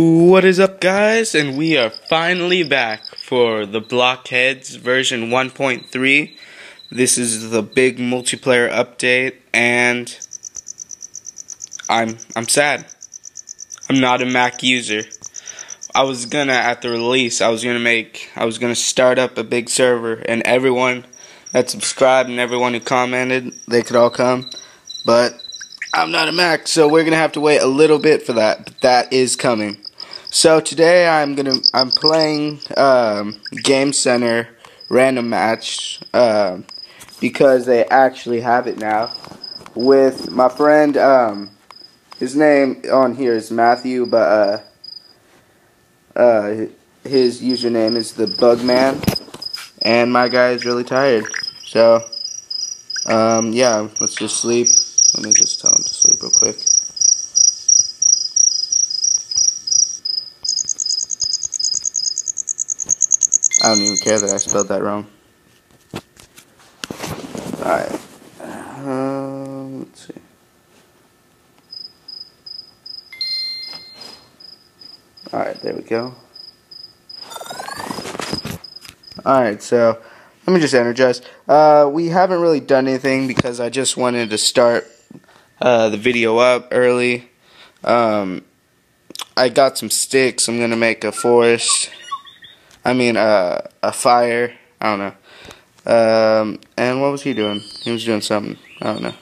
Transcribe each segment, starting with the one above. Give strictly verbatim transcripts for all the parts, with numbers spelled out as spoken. What is up, guys? And we are finally back for The Blockheads version one point three. This is the big multiplayer update, and I'm I'm sad. I'm not a Mac user. I was gonna at the release, I was gonna make I was gonna start up a big server, and everyone that subscribed and everyone who commented, they could all come, but I'm not a Mac, so we're gonna have to wait a little bit for that, but that is coming. So today I'm gonna I'm playing um, Game Center random match uh, because they actually have it now with my friend. Um, his name on here is Matthew, but uh, uh, his username is TheBugMan, and my guy is really tired. So um, yeah, let's just sleep. Let me just tell him to sleep real quick. I don't even care that I spelled that wrong. Alright. Um, let's see. Alright, there we go. Alright, so let me just energize. Uh, we haven't really done anything because I just wanted to start uh, the video up early. Um, I got some sticks. I'm going to make a forest. I mean, uh, a fire. I don't know. Um, and what was he doing? He was doing something. I don't know.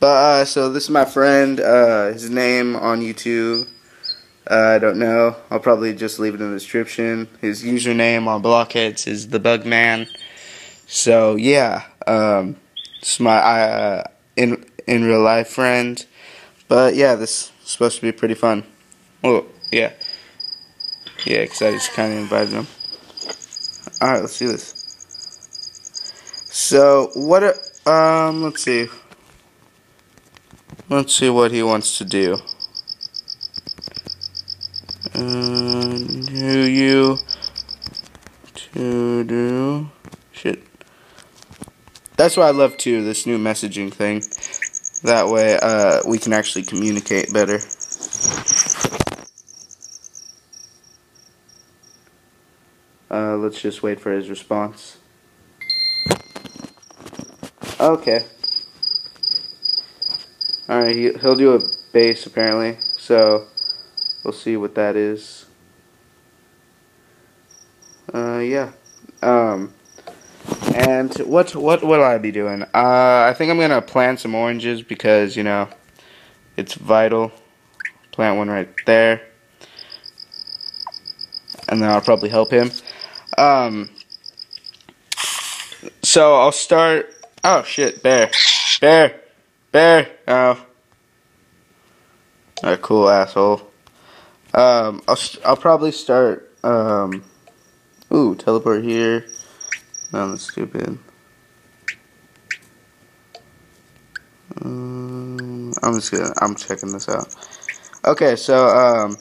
But, uh, so this is my friend. Uh, his name on YouTube. Uh, I don't know. I'll probably just leave it in the description. His username on Blockheads is TheBugMan. So, yeah. Um, it's my uh, in, in real life friend. But, yeah, this is supposed to be pretty fun. Oh, yeah. Yeah, because I just kind of invited them. Alright, let's do this. So, what, a, um, let's see. Let's see what he wants to do. Um, do you to do shit. That's why I love, too, this new messaging thing. That way, uh, we can actually communicate better. Uh, let's just wait for his response. Okay. Alright, he, he'll do a base apparently, so we'll see what that is. Uh, yeah. Um, and what what will I be doing? Uh, I think I'm gonna plant some oranges because, you know, it's vital. Plant one right there. And then I'll probably help him. Um, so I'll start. Oh shit, bear, bear, bear. Oh, that cool asshole. Um, I'll I'll probably start. Um, ooh, teleport here. No, that's stupid. Um, I'm just gonna. I'm checking this out. Okay, so um.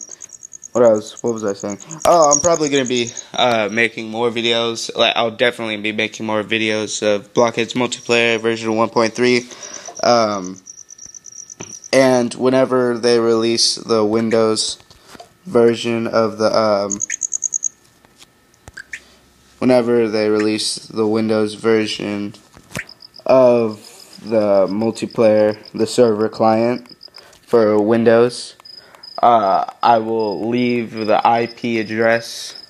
What else? What was I saying? Oh, I'm probably gonna be uh, making more videos. Like, I'll definitely be making more videos of Blockheads multiplayer version one point three, um, and whenever they release the Windows version of the, um, whenever they release the Windows version of the multiplayer, the server client for Windows. Uh, I will leave the I P address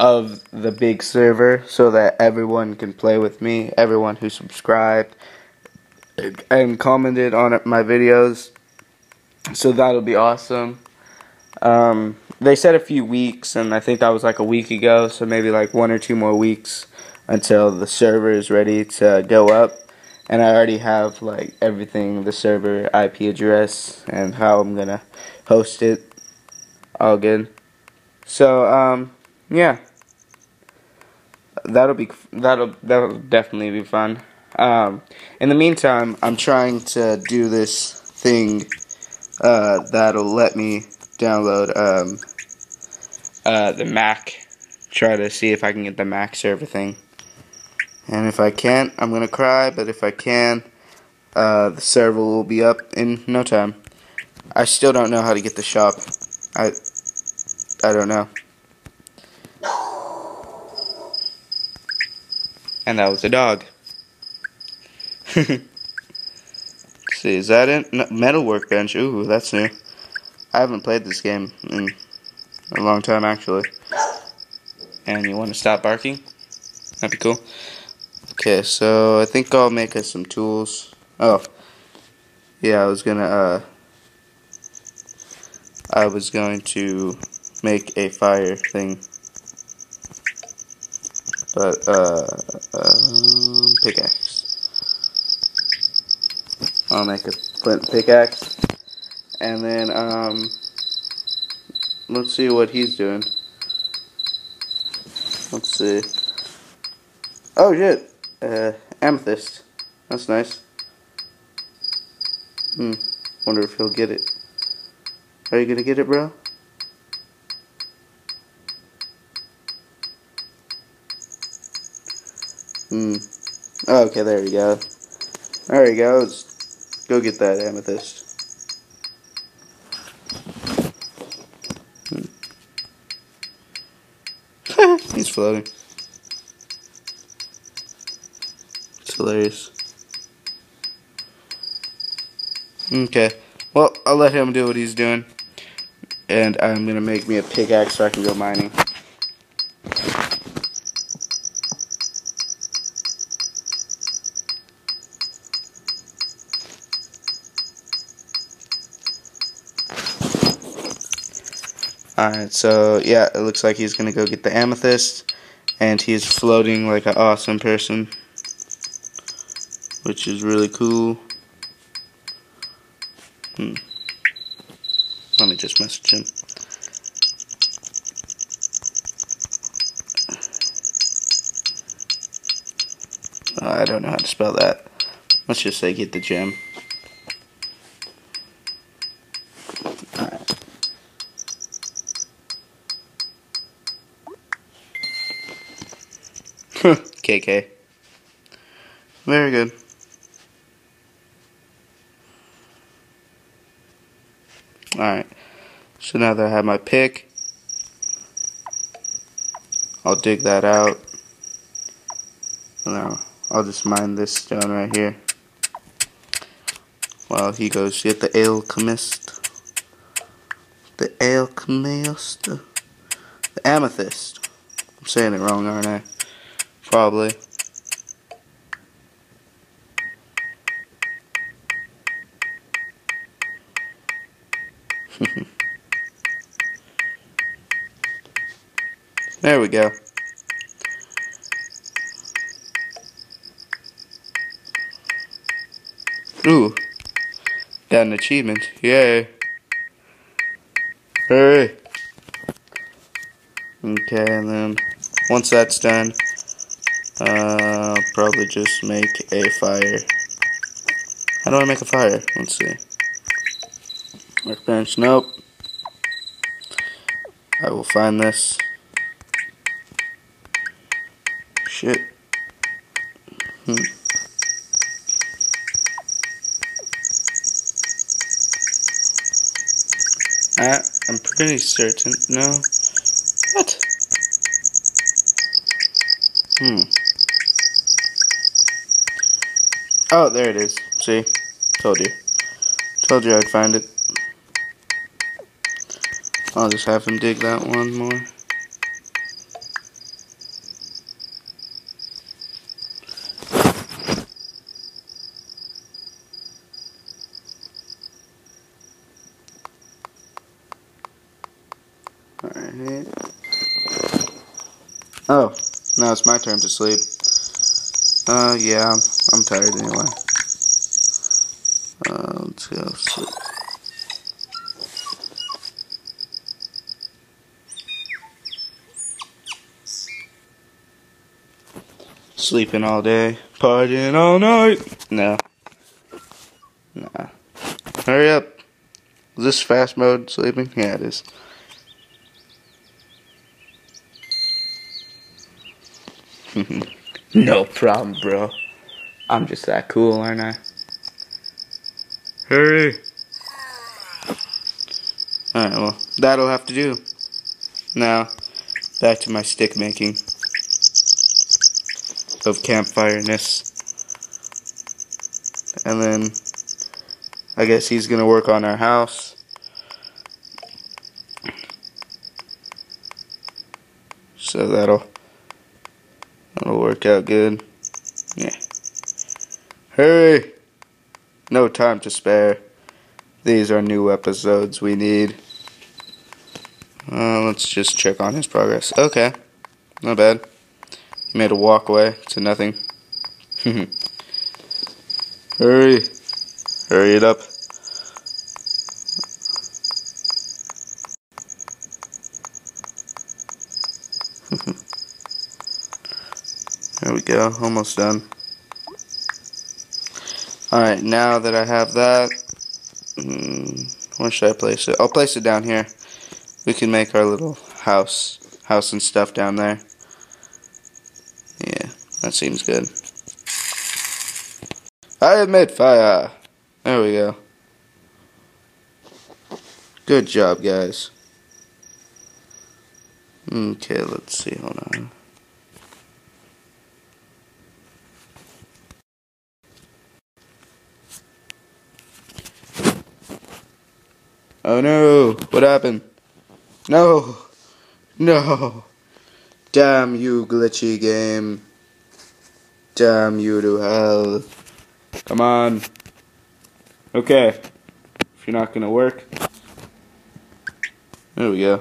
of the big server so that everyone can play with me, everyone who subscribed and commented on my videos. So that'll be awesome. Um, they said a few weeks, and I think that was like a week ago, so maybe like one or two more weeks until the server is ready to go up. And I already have like everything, the server, I P address, and how I'm gonna host it. All good. So um, yeah, that'll be that'll that'll definitely be fun. Um, in the meantime, I'm trying to do this thing uh, that'll let me download um, uh, the Mac. Try to see if I can get the Mac server thing. And if I can't, I'm gonna cry, but if I can, uh, the server will be up in no time. I still don't know how to get the shop I I don't know. And that was a dog. See, is that it? No, metal workbench. Ooh, that's new. I haven't played this game in a long time, actually. And you want to stop barking? That'd be cool. Okay, so I think I'll make us some tools. Oh, yeah, I was gonna. Uh, I was going to make a fire thing, but uh, um, pickaxe. I'll make a flint pickaxe, and then um, let's see what he's doing. Let's see. Oh shit! Uh, amethyst. That's nice. Hmm. Wonder if he'll get it. Are you gonna get it, bro? Hmm. Oh, okay, there we go. There we go. Let's go get that amethyst. Hmm. He's floating. Hilarious. Okay, well, I'll let him do what he's doing, and I'm gonna make me a pickaxe so I can go mining. Alright, so yeah, it looks like he's gonna go get the amethyst, and he's floating like an awesome person, which is really cool. Hmm. Let me just message him. Oh, I don't know how to spell that. Let's just say get the gem. Alright. K K. Very good. Alright, so now that I have my pick, I'll dig that out. Now, I'll just mine this stone right here while he goes get the alchemist. The alchemist? The amethyst. I'm saying it wrong, aren't I? Probably. There we go. Ooh, got an achievement! Yay! Hooray! Okay, and then once that's done, uh, I'll probably just make a fire. How do I make a fire? Let's see. Workbench? Nope. I will find this. Shit. Hmm. I, I'm pretty certain. No. What? Hmm. Oh, there it is. See? Told you. Told you I'd find it. I'll just have him dig that one more. Alright. Oh, now it's my turn to sleep. Uh, yeah, I'm, I'm tired anyway. Uh, let's go sleep. Sleeping all day, partying all night. No. Nah. Hurry up. Is this fast mode sleeping? Yeah, it is. No problem, bro. I'm just that cool, aren't I? Hurry. Alright, well, that'll have to do. Now, back to my stick making of campfire-ness. And then, I guess he's gonna work on our house. So that'll, that'll work out good. Yeah. Hurry! No time to spare. These are new episodes we need. Uh, let's just check on his progress. Okay. Not bad. He made a walkway to nothing. Hurry. Hurry it up. There we go. Almost done. Alright, now that I have that, where should I place it? I'll place it down here. We can make our little house, house and stuff down there. Yeah, that seems good. I have made fire. There we go. Good job, guys. Okay, let's see. Hold on. Oh no, what happened? No, no, damn you glitchy game, damn you to hell, come on. Okay, if you're not gonna work, there we go,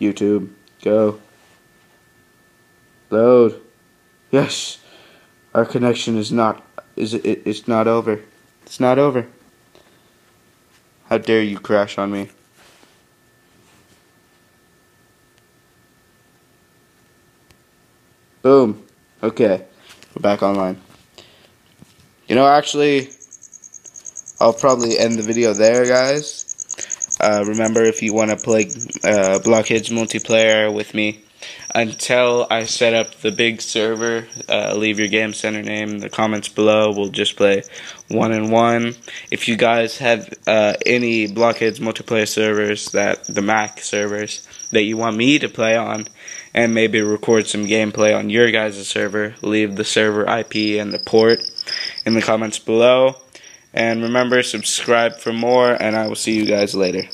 YouTube, go, load, yes, our connection is not, is it, it's not over, it's not over. How dare you crash on me? Boom. Okay. We're back online. You know, actually, I'll probably end the video there, guys. Uh, remember, if you want to play uh, Blockheads multiplayer with me, until I set up the big server, uh, leave your Game Center name in the comments below. We'll just play one and one. If you guys have uh, any Blockheads multiplayer servers, that the Mac servers, that you want me to play on, and maybe record some gameplay on your guys' server, leave the server I P and the port in the comments below. And remember, subscribe for more, and I will see you guys later.